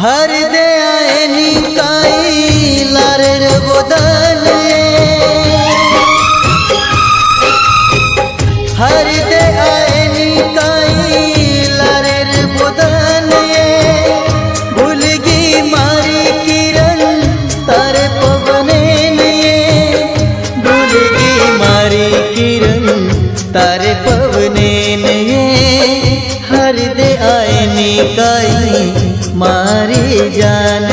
हर दयानी काई लारे बोदले हर दयानी काई लारे बोदले भूलगी मारी किरण तारे को बने नहीं भूलगी मारी किरण तारे पवने नहीं हर दयानी काई मारी जान